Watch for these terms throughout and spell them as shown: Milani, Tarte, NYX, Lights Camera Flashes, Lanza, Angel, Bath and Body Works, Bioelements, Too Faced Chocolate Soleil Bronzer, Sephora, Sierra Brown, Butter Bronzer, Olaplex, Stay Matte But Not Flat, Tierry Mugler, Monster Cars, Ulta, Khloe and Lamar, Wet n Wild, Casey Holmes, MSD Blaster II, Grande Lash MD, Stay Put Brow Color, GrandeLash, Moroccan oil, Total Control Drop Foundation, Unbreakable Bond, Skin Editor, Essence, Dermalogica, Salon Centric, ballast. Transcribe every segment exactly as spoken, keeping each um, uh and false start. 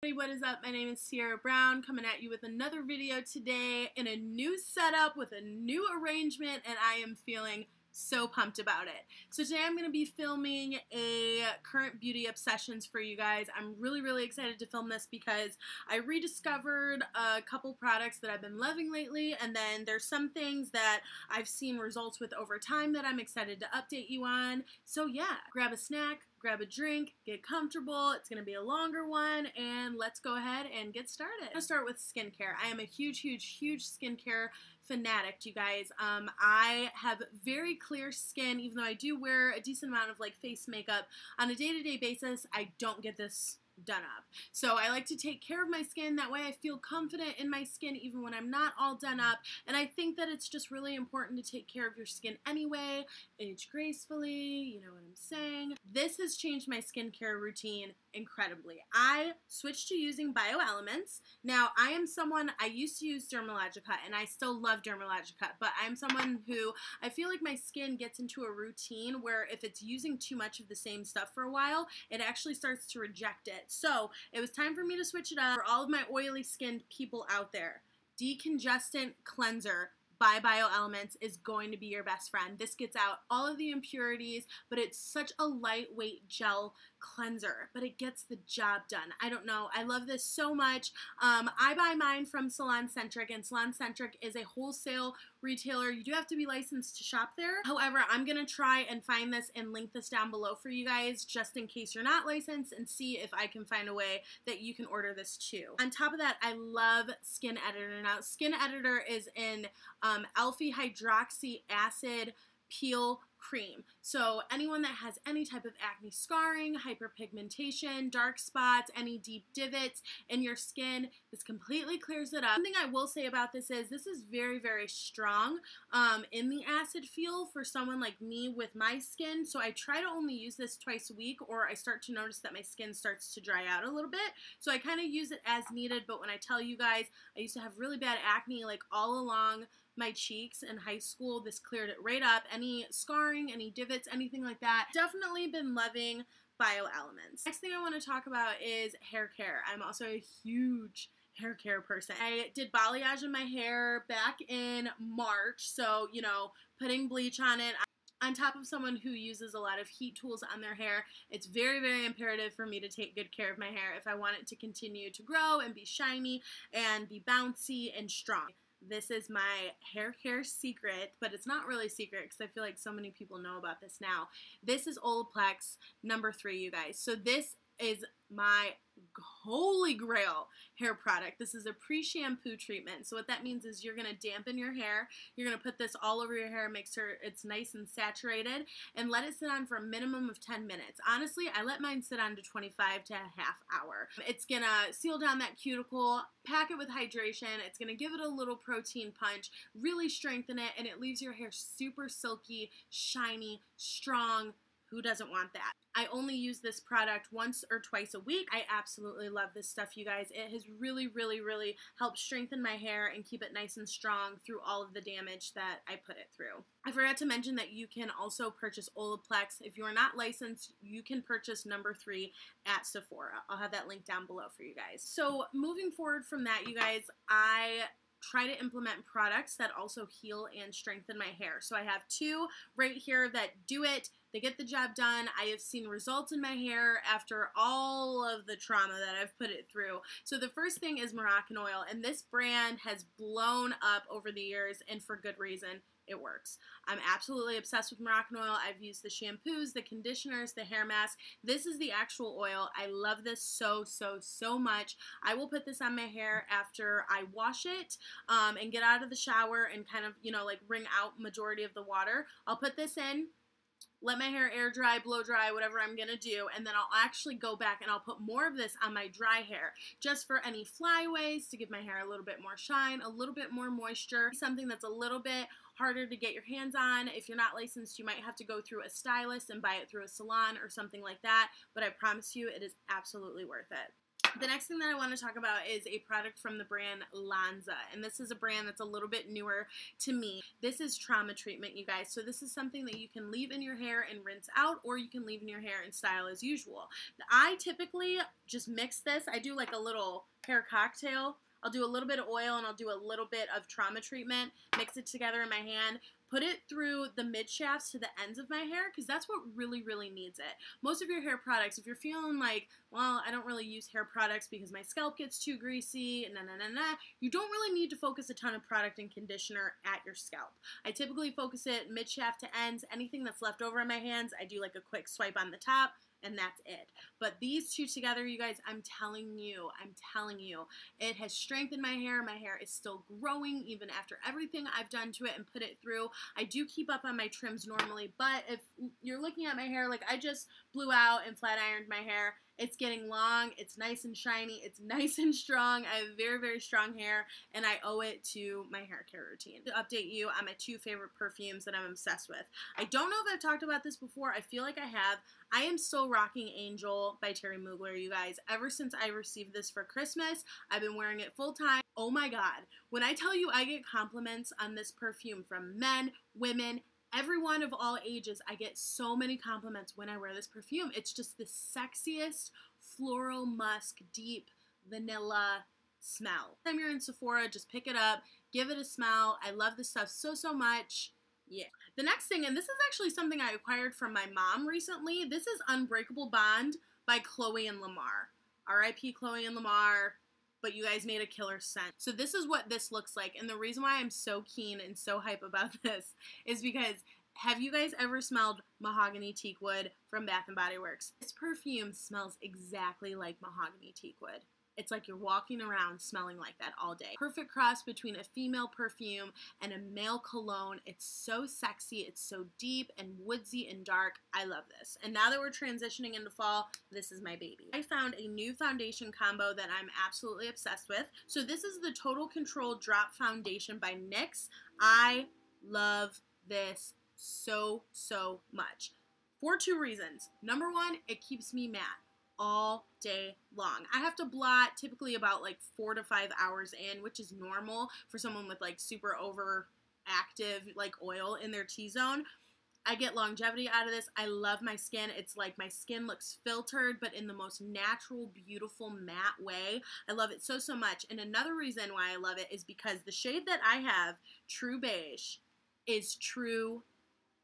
Hey, what is up? My name is Sierra Brown, coming at you with another video today in a new setup with a new arrangement, and I am feeling so pumped about it. So today I'm going to be filming a current beauty obsessions for you guys. I'm really, really excited to film this because I rediscovered a couple products that I've been loving lately, and then there's some things that I've seen results with over time that I'm excited to update you on. So yeah, grab a snack, grab a drink, get comfortable. It's going to be a longer one, and let's go ahead and get started. I'm going to start with skincare. I am a huge, huge, huge skincare fanatic, you guys. Um, I have very clear skin, even though I do wear a decent amount of like face makeup. On a day-to-day basis, I don't get this done up. So I like to take care of my skin. That way I feel confident in my skin even when I'm not all done up. And I think that it's just really important to take care of your skin anyway. Age gracefully, you know what I'm saying. This has changed my skincare routine incredibly. I switched to using Bioelements. Now, I am someone, I used to use Dermalogica, and I still love Dermalogica, but I'm someone who, I feel like my skin gets into a routine where if it's using too much of the same stuff for a while, it actually starts to reject it. So it was time for me to switch it up for all of my oily skinned people out there. Decongestant cleanser by Bioelements is going to be your best friend. This gets out all of the impurities, but it's such a lightweight gel cleanser, but it gets the job done. I don't know. I love this so much. Um, I buy mine from Salon Centric, and Salon Centric is a wholesale retailer. You do have to be licensed to shop there. However, I'm going to try and find this and link this down below for you guys just in case you're not licensed, and see if I can find a way that you can order this too. On top of that, I love Skin Editor. Now, Skin Editor is in um, alpha hydroxy acid peel cream. So anyone that has any type of acne scarring, hyperpigmentation, dark spots, any deep divots in your skin, this completely clears it up. One thing I will say about this is this is very, very strong um, in the acid feel for someone like me with my skin. So I try to only use this twice a week, or I start to notice that my skin starts to dry out a little bit. So I kind of use it as needed. But when I tell you guys, I used to have really bad acne like all along my cheeks in high school. This cleared it right up. Any scarring, any divots, anything like that. Definitely been loving Bioelements. Next thing I want to talk about is hair care. I'm also a huge hair care person. I did balayage in my hair back in March, so, you know, putting bleach on it. On top of someone who uses a lot of heat tools on their hair, it's very, very imperative for me to take good care of my hair if I want it to continue to grow and be shiny and be bouncy and strong. This is my hair care secret, but it's not really secret because I feel like so many people know about this now. This is Olaplex number three, you guys. So this is my holy grail hair product. This is a pre-shampoo treatment. So what that means is you're going to dampen your hair. You're going to put this all over your hair, make sure it's nice and saturated, and let it sit on for a minimum of ten minutes. Honestly, I let mine sit on to twenty-five to a half hour. It's going to seal down that cuticle, pack it with hydration. It's going to give it a little protein punch, really strengthen it, and it leaves your hair super silky, shiny, strong. Who doesn't want that? I only use this product once or twice a week. I absolutely love this stuff, you guys. It has really, really, really helped strengthen my hair and keep it nice and strong through all of the damage that I put it through. I forgot to mention that you can also purchase Olaplex. If you are not licensed, you can purchase number three at Sephora. I'll have that link down below for you guys. So moving forward from that, you guys, I try to implement products that also heal and strengthen my hair. So I have two right here that do it. They get the job done. I have seen results in my hair after all of the trauma that I've put it through. So the first thing is Moroccan oil, and this brand has blown up over the years, and for good reason. It works. I'm absolutely obsessed with Moroccan oil. I've used the shampoos, the conditioners, the hair mask. This is the actual oil. I love this so, so, so much. I will put this on my hair after I wash it um, and get out of the shower and kind of, you know, like wring out majority of the water. I'll put this in, let my hair air dry, blow dry, whatever I'm going to do, and then I'll actually go back and I'll put more of this on my dry hair just for any flyaways to give my hair a little bit more shine, a little bit more moisture, something that's a little bit harder to get your hands on. If you're not licensed, you might have to go through a stylist and buy it through a salon or something like that, but I promise you it is absolutely worth it. The next thing that I want to talk about is a product from the brand Lanza, and this is a brand that's a little bit newer to me. This is trauma treatment, you guys, so this is something that you can leave in your hair and rinse out, or you can leave in your hair and style as usual. I typically just mix this. I do like a little hair cocktail. I'll do a little bit of oil and I'll do a little bit of trauma treatment, mix it together in my hand, put it through the mid shafts to the ends of my hair because that's what really, really needs it. Most of your hair products, if you're feeling like, well, I don't really use hair products because my scalp gets too greasy, na na na na, you don't really need to focus a ton of product and conditioner at your scalp. I typically focus it mid shaft to ends. Anything that's left over in my hands, I do like a quick swipe on the top, and that's it. But these two together, you guys, I'm telling you, I'm telling you, it has strengthened my hair. My hair is still growing even after everything I've done to it and put it through. I do keep up on my trims normally, but if you're looking at my hair, like I just blew out and flat ironed my hair. It's getting long, it's nice and shiny, it's nice and strong. I have very, very strong hair, and I owe it to my hair care routine. To update you on my two favorite perfumes that I'm obsessed with. I don't know if I've talked about this before. I feel like I have. I am still rocking Angel by Tierry Mugler, you guys. Ever since I received this for Christmas, I've been wearing it full time. Oh my God. When I tell you I get compliments on this perfume from men, women, everyone of all ages, I get so many compliments when I wear this perfume. It's just the sexiest floral musk, deep vanilla smell. Next time you're in Sephora, just pick it up, give it a smell. I love this stuff so, so much. Yeah. The next thing, and this is actually something I acquired from my mom recently, this is Unbreakable Bond by Khloe and Lamar. R I P Khloe and Lamar. But you guys made a killer scent. So this is what this looks like. And the reason why I'm so keen and so hype about this is because have you guys ever smelled mahogany teak wood from Bath and Body Works? This perfume smells exactly like mahogany teak wood. It's like you're walking around smelling like that all day. Perfect cross between a female perfume and a male cologne. It's so sexy. It's so deep and woodsy and dark. I love this. And now that we're transitioning into fall, this is my baby. I found a new foundation combo that I'm absolutely obsessed with. So this is the Total Control Drop Foundation by NYX. I love this so, so much for two reasons. Number one, it keeps me matte all day long. I have to blot typically about like four to five hours in, which is normal for someone with like super overactive like oil in their T-zone. I get longevity out of this. I love my skin. It's like my skin looks filtered, but in the most natural, beautiful, matte way. I love it so, so much. And another reason why I love it is because the shade that I have, True Beige, is True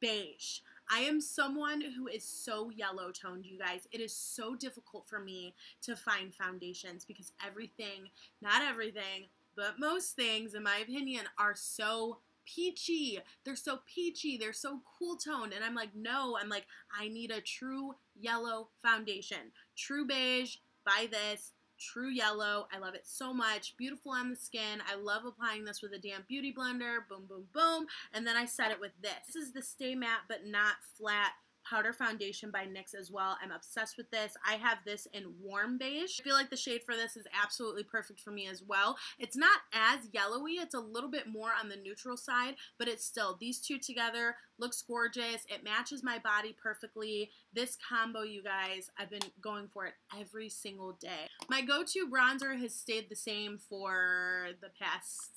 Beige. I am someone who is so yellow toned, you guys. It is so difficult for me to find foundations because everything, not everything, but most things, in my opinion, are so peachy. They're so peachy. They're so cool toned. And I'm like, no, I'm like, I need a true yellow foundation. True Beige, buy this. True Yellow. I love it so much. Beautiful on the skin. I love applying this with a damp beauty blender. Boom, boom, boom. And then I set it with this. This is the Stay Matte But Not Flat Powder Foundation by NYX as well. I'm obsessed with this. I have this in Warm Beige. I feel like the shade for this is absolutely perfect for me as well. It's not as yellowy. It's a little bit more on the neutral side, but it's still, these two together looks gorgeous. It matches my body perfectly. This combo, you guys, I've been going for it every single day. My go-to bronzer has stayed the same for the past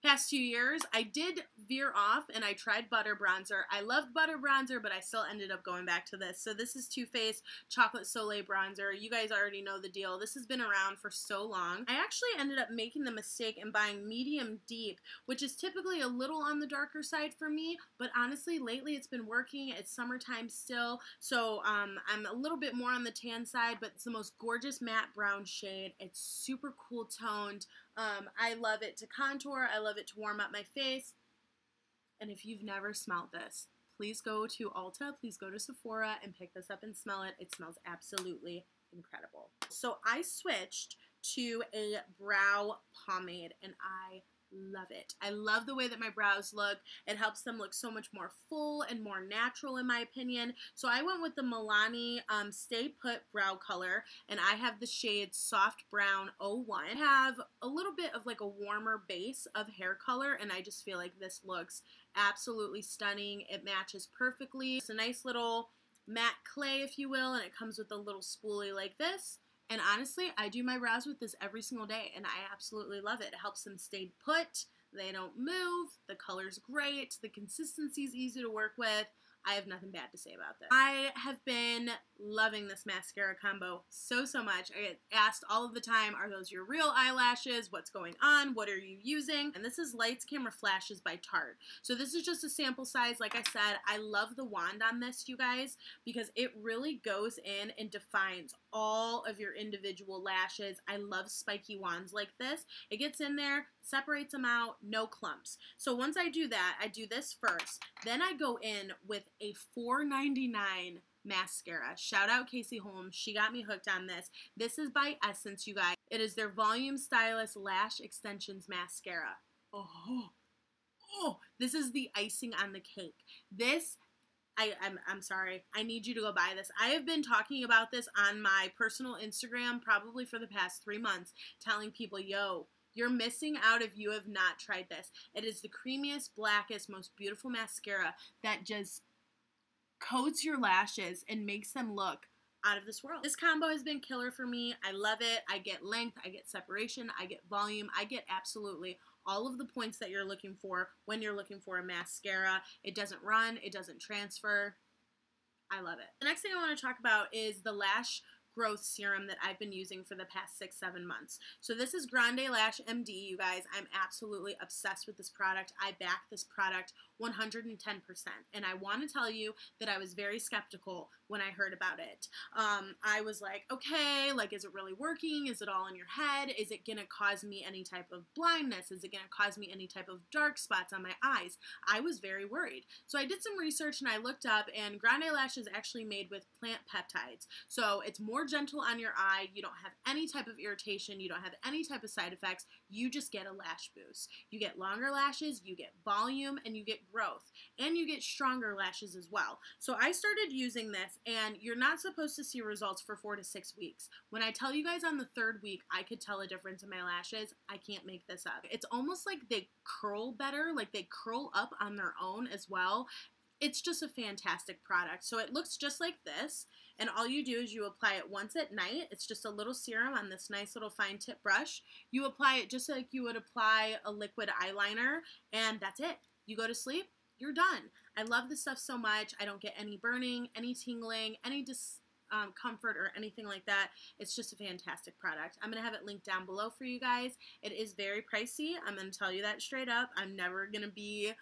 Past two years. I did veer off and I tried Butter Bronzer. I loved Butter Bronzer, but I still ended up going back to this. So this is Too Faced Chocolate Soleil Bronzer. You guys already know the deal. This has been around for so long. I actually ended up making the mistake and buying Medium Deep, which is typically a little on the darker side for me, but honestly, lately it's been working. It's summertime still, so um, I'm a little bit more on the tan side, but it's the most gorgeous matte brown shade. It's super cool toned. Um, I love it to contour. I love it to warm up my face. And if you've never smelled this, please go to Ulta. Please go to Sephora and pick this up and smell it. It smells absolutely incredible. So I switched to a brow pomade and I love it. I love the way that my brows look. It helps them look so much more full and more natural in my opinion. So I went with the Milani um, Stay Put Brow Color and I have the shade Soft Brown oh one. I have a little bit of like a warmer base of hair color and I just feel like this looks absolutely stunning. It matches perfectly. It's a nice little matte clay if you will and it comes with a little spoolie like this. And honestly, I do my brows with this every single day, and I absolutely love it. It helps them stay put. They don't move. The color's great. The consistency's easy to work with. I have nothing bad to say about this. I have been loving this mascara combo so, so much. I get asked all of the time, are those your real eyelashes? What's going on? What are you using? And this is Lights Camera Flashes by Tarte. So this is just a sample size. Like I said, I love the wand on this, you guys, because it really goes in and defines all of your individual lashes. I love spiky wands like this. It gets in there, separates them out, no clumps. So once I do that, I do this first. Then I go in with a four ninety-nine mascara. Shout out Casey Holmes. She got me hooked on this. This is by Essence, you guys. It is their Volume Stylus Lash Extensions Mascara. Oh, oh, this is the icing on the cake. This I, I'm, I'm sorry. I need you to go buy this. I have been talking about this on my personal Instagram probably for the past three months, telling people, yo, you're missing out if you have not tried this. It is the creamiest, blackest, most beautiful mascara that just coats your lashes and makes them look out of this world. This combo has been killer for me. I love it. I get length, I get separation, I get volume, I get absolutely all of the points that you're looking for when you're looking for a mascara. It doesn't run, it doesn't transfer. I love it. The next thing I want to talk about is the Lash Growth Serum that I've been using for the past six, seven months. So this is Grande Lash M D, you guys. I'm absolutely obsessed with this product. I back this product one hundred ten percent. And I want to tell you that I was very skeptical when I heard about it. Um, I was like, okay, like, is it really working? Is it all in your head? Is it going to cause me any type of blindness? Is it going to cause me any type of dark spots on my eyes? I was very worried. So I did some research and I looked up, and Grande Lash is actually made with plant peptides. So it's more gentle on your eye. You don't have any type of irritation. You don't have any type of side effects. You just get a lash boost. You get longer lashes, you get volume, and you get growth, and you get stronger lashes as well. So I started using this, and you're not supposed to see results for four to six weeks. When I tell you guys on the third week, I could tell a difference in my lashes. I can't make this up. It's almost like they curl better, like they curl up on their own as well. It's just a fantastic product. So it looks just like this, and all you do is you apply it once at night. It's just a little serum on this nice little fine tip brush. You apply it just like you would apply a liquid eyeliner, and that's it. You go to sleep, you're done. I love this stuff so much. I don't get any burning, any tingling, any dis um, comfort or anything like that. It's just a fantastic product. I'm gonna have it linked down below for you guys. It is very pricey. I'm gonna tell you that straight up. I'm never gonna be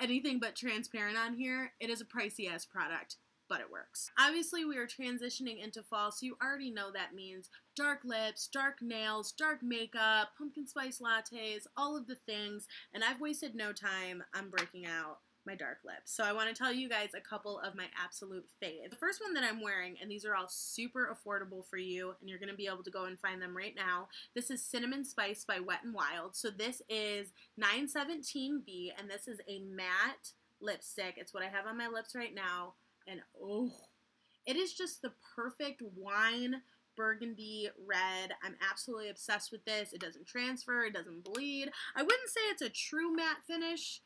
anything but transparent on here. It is a pricey ass product, but it works. Obviously, we are transitioning into fall, so you already know that means dark lips, dark nails, dark makeup, pumpkin spice lattes, all of the things, and I've wasted no time. I'm breaking out my dark lips. So I want to tell you guys a couple of my absolute faves. The first one that I'm wearing, and these are all super affordable for you, and you're going to be able to go and find them right now. This is Cinnamon Spice by Wet n Wild. So this is nine seventeen B, and this is a matte lipstick. It's what I have on my lips right now, and oh, it is just the perfect wine burgundy red. I'm absolutely obsessed with this. It doesn't transfer. It doesn't bleed. I wouldn't say it's a true matte finish.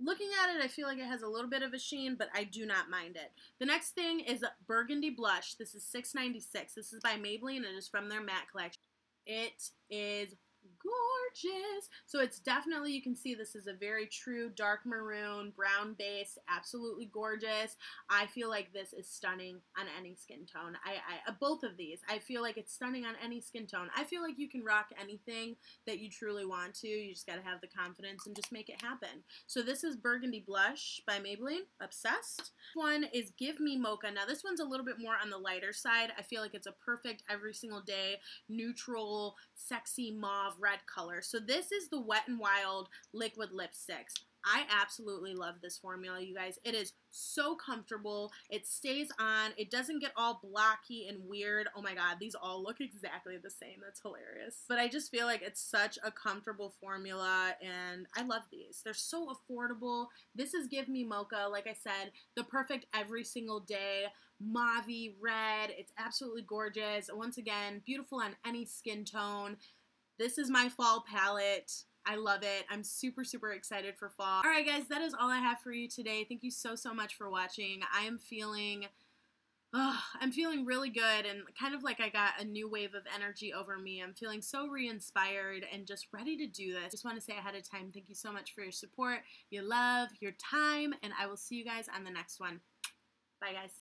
Looking at it, I feel like it has a little bit of a sheen, but I do not mind it. The next thing is Burgundy Blush. This is six ninety-six. This is by Maybelline, and it is from their matte collection. It is gorgeous. So it's definitely, you can see this is a very true dark maroon, brown base, absolutely gorgeous. I feel like this is stunning on any skin tone. I, I both of these, I feel like it's stunning on any skin tone. I feel like you can rock anything that you truly want to. You just got to have the confidence and just make it happen. So this is Burgundy Blush by Maybelline. Obsessed. One is Give Me Mocha. Now this one's a little bit more on the lighter side. I feel like it's a perfect every single day, neutral, sexy mauve red color. So this is the Wet n Wild liquid lipsticks. I absolutely love this formula, you guys. It is so comfortable. It stays on. It doesn't get all blocky and weird. Oh my god, these all look exactly the same. That's hilarious. But I just feel like it's such a comfortable formula, and I love these. They're so affordable. This is Give Me Mocha. Like I said, the perfect every single day, mauve-y red. It's absolutely gorgeous. Once again, beautiful on any skin tone. This is my fall palette. I love it. I'm super, super excited for fall. All right, guys, that is all I have for you today. Thank you so, so much for watching. I am feeling Oh, I'm feeling really good and kind of like I got a new wave of energy over me. I'm feeling so re-inspired and just ready to do this. Just want to say ahead of time, thank you so much for your support, your love, your time, and I will see you guys on the next one. Bye, guys.